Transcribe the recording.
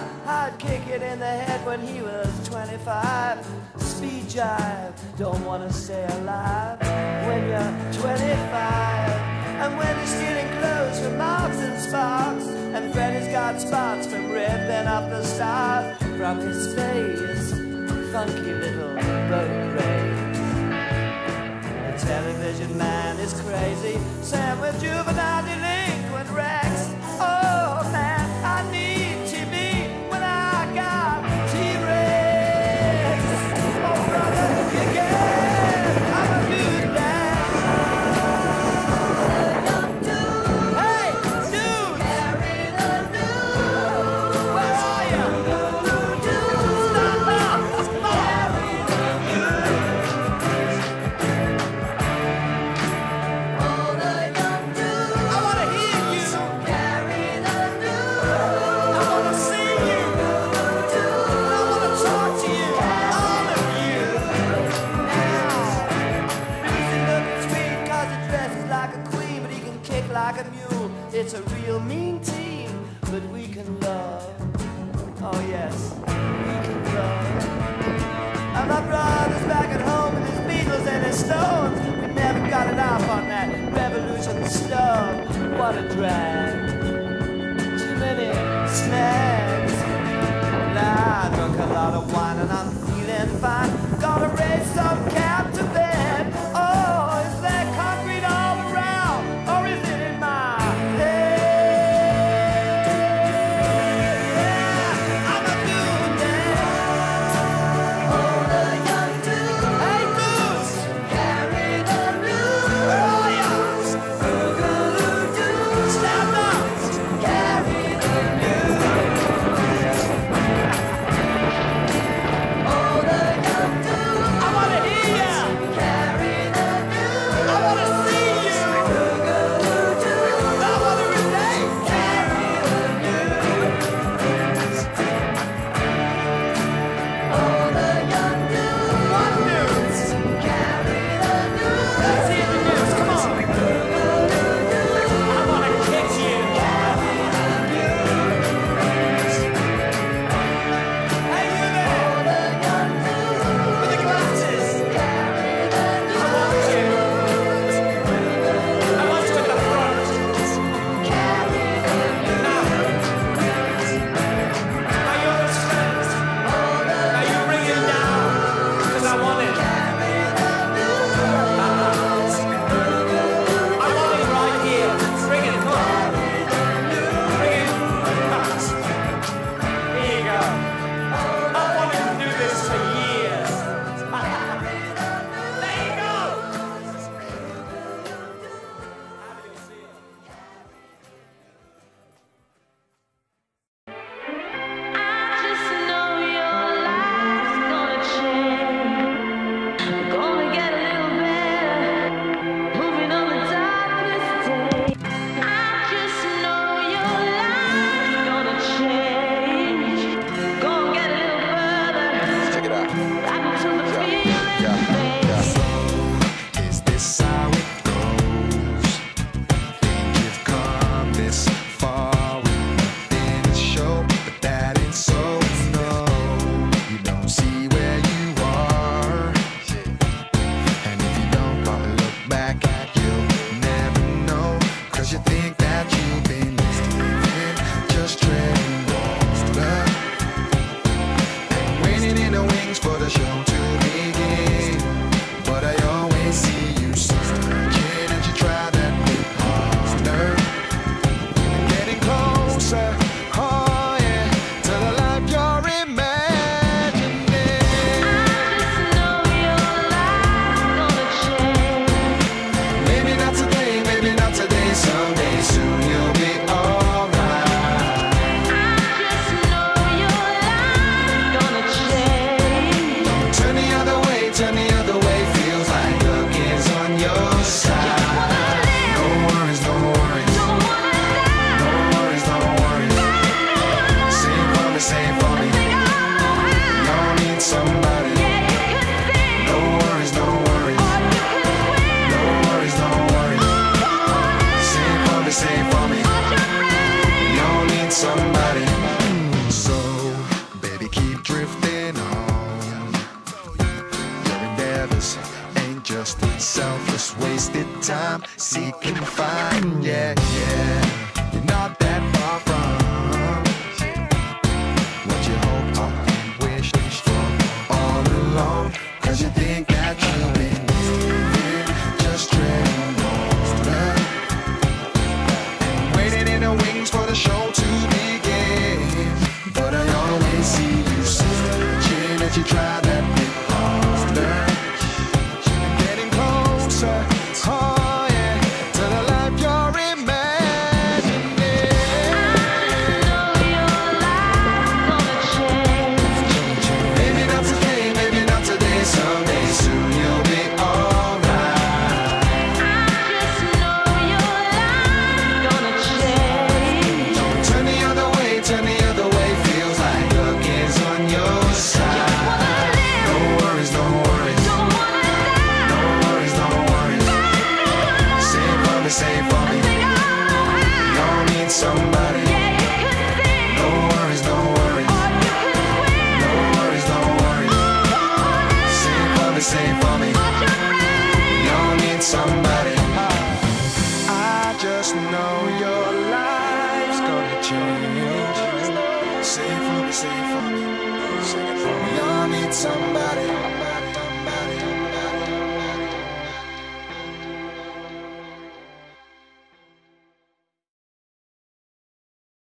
God, I'd kick it in the head when he was 25. Speed jive, don't wanna stay alive when you're 25. And when you're stealing clothes from Marks and Sparks, and Freddy's got spots from ripping up the stars from his face, funky little boat race. The television man is crazy, Sam with juvenile delinquent Rex. Oh man, I need TV when I got T-Rex. Oh brother, you can, I'm a new dad. Hey, dude, carry the news. Where are you? It's a real mean team, but we can love. Oh yes, we can love. And my brother's back at home with his Beatles and his Stones. We never got it off on that revolution stuff. What a drag. Too many snags. Now I drunk a lot of wine and I'm feeling fine. Gonna raise some cab to bed. Oh, is that concrete all around? Or is it in my just wasted time seeking fun. Yeah, yeah, you're not that far from what you hoped and wished for all along. Cause you think that you've been living just treading water and waiting in the wings for the show to begin. But I always see you searching as you try that bit harder. Oh yeah, to the life you're imagining. I know your life's gonna change. Maybe not today, maybe not today. Someday soon you'll be alright. I just know your life's gonna change. Don't turn the other way, turn the other way. Feels like luck is on your side. No worries, no worries. Save for me. You don't need somebody. No worries, no worries. No worries, no worries. Save for me. You don't need somebody. I just know your life's gonna change. Save for me, save for me. You don't need somebody.